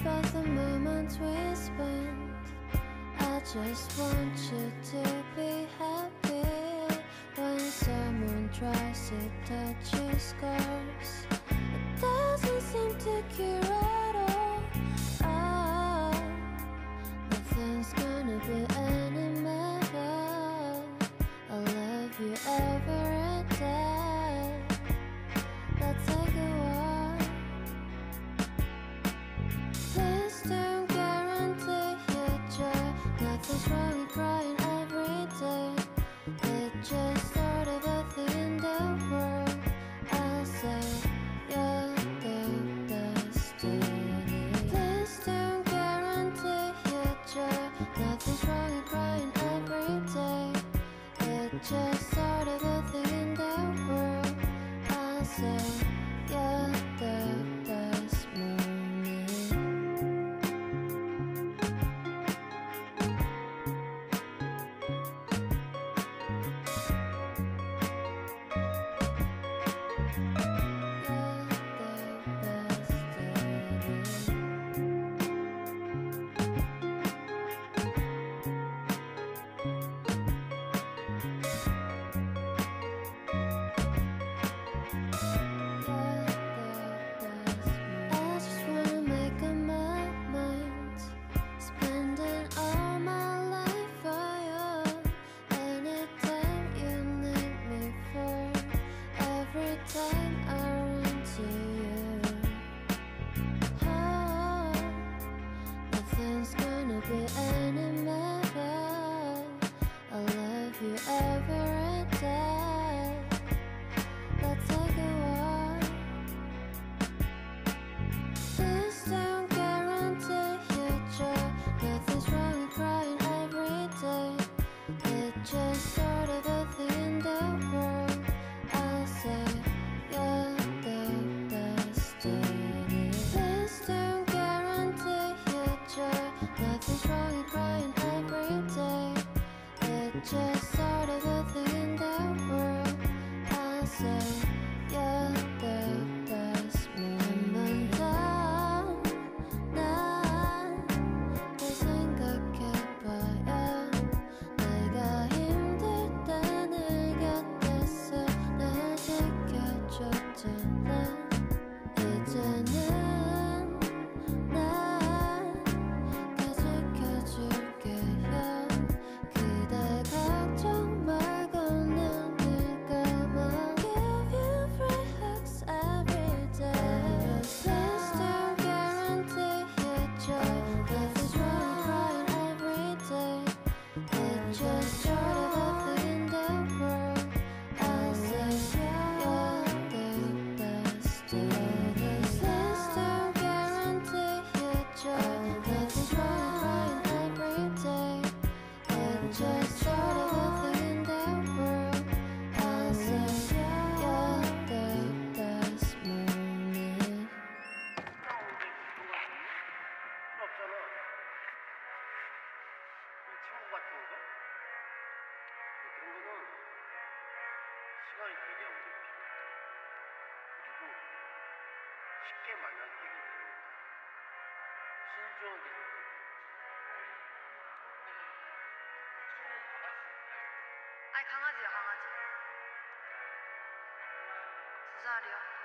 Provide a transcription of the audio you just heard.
About the moments we spent, I just want you to be happy. When someone tries to touch your scars, it doesn't seem to cure at all. Oh, nothing's gonna be any matter. I love you every day. Let's take a walk. Nothing's really crying every day. It just started a thing in the world. I'll say you'll get destiny. Please don't guarantee your joy. Nothing's really crying every day. It just started a thing in the world. I'll say you'll get destiny. 강아지야, 강아지. 두 살이야.